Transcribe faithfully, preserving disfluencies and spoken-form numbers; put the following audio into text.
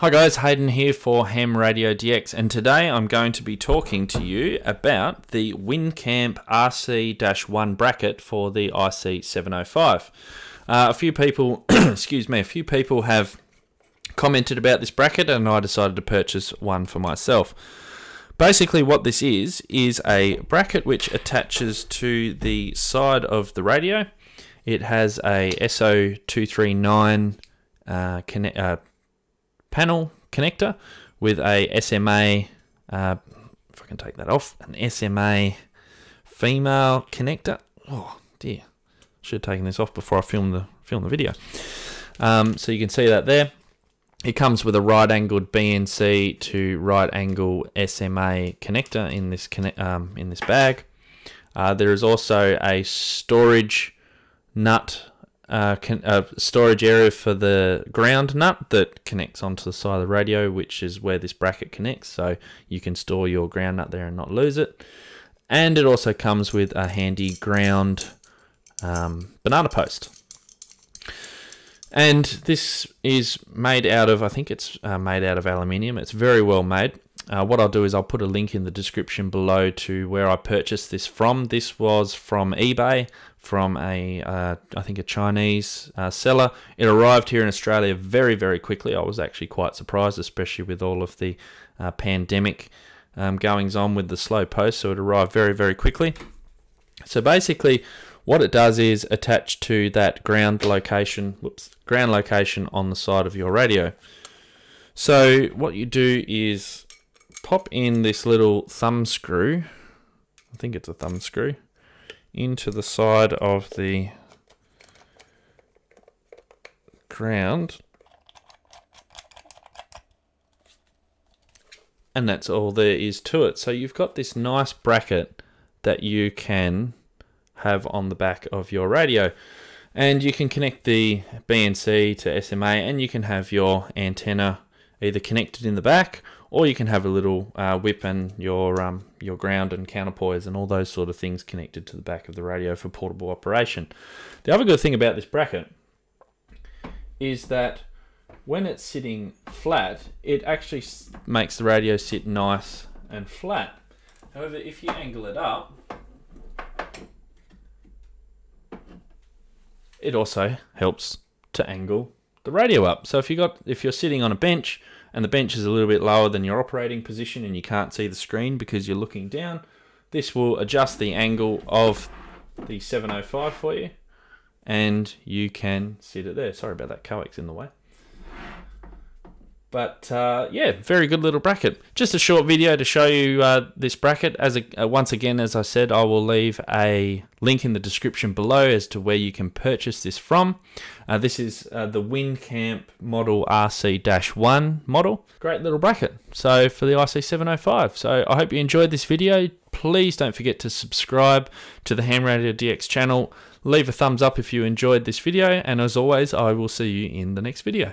Hi guys, Hayden here for Ham Radio D X, and today I'm going to be talking to you about the Windcamp R C one bracket for the I C seven oh five. Uh, a few people, excuse me, a few people have commented about this bracket, and I decided to purchase one for myself. Basically, what this is is a bracket which attaches to the side of the radio. It has a S O two thirty-nine uh, connect. Uh, panel connector with a S M A, uh, if I can take that off, an S M A female connector. Oh dear, should have taken this off before I film the film the video. Um, so you can see that there. It comes with a right-angled B N C to right-angle S M A connector in this connect, um, in this bag. Uh, there is also a storage nut. Uh, can, uh, storage area for the ground nut that connects onto the side of the radio, which is where this bracket connects, so you can store your ground nut there and not lose it. And it also comes with a handy ground um, banana post. And this is made out of, I think it's uh, made out of aluminium. It's very well made. Uh, what I'll do is I'll put a link in the description below to where I purchased this from. This was from eBay, from a, uh, I think a Chinese uh, seller. It arrived here in Australia very, very quickly. I was actually quite surprised, especially with all of the uh, pandemic um, goings on with the slow post. So it arrived very, very quickly. So basically what it does is attach to that ground location, whoops, ground location on the side of your radio. So what you do is pop in this little thumb screw, I think it's a thumb screw, into the side of the ground, and that's all there is to it. So you've got this nice bracket that you can have on the back of your radio, and you can connect the B N C to S M A, and you can have your antenna either connected in the back, or you can have a little uh, whip and your um, your ground and counterpoise and all those sort of things connected to the back of the radio for portable operation. The other good thing about this bracket is that when it's sitting flat, it actually makes the radio sit nice and flat. However, if you angle it up, it also helps to angle the radio up. So if you got if you're sitting on a bench and the bench is a little bit lower than your operating position and you can't see the screen because you're looking down, this will adjust the angle of the seven oh five for you, and you can sit it there. Sorry about that, coax in the way. But uh, yeah, very good little bracket. Just a short video to show you uh, this bracket. As a, uh, once again, as I said, I will leave a link in the description below as to where you can purchase this from. Uh, this is uh, the Windcamp model R C one model. Great little bracket. So for the I C seven oh five. So I hope you enjoyed this video. Please don't forget to subscribe to the Ham Radio D X channel. Leave a thumbs up if you enjoyed this video. And as always, I will see you in the next video.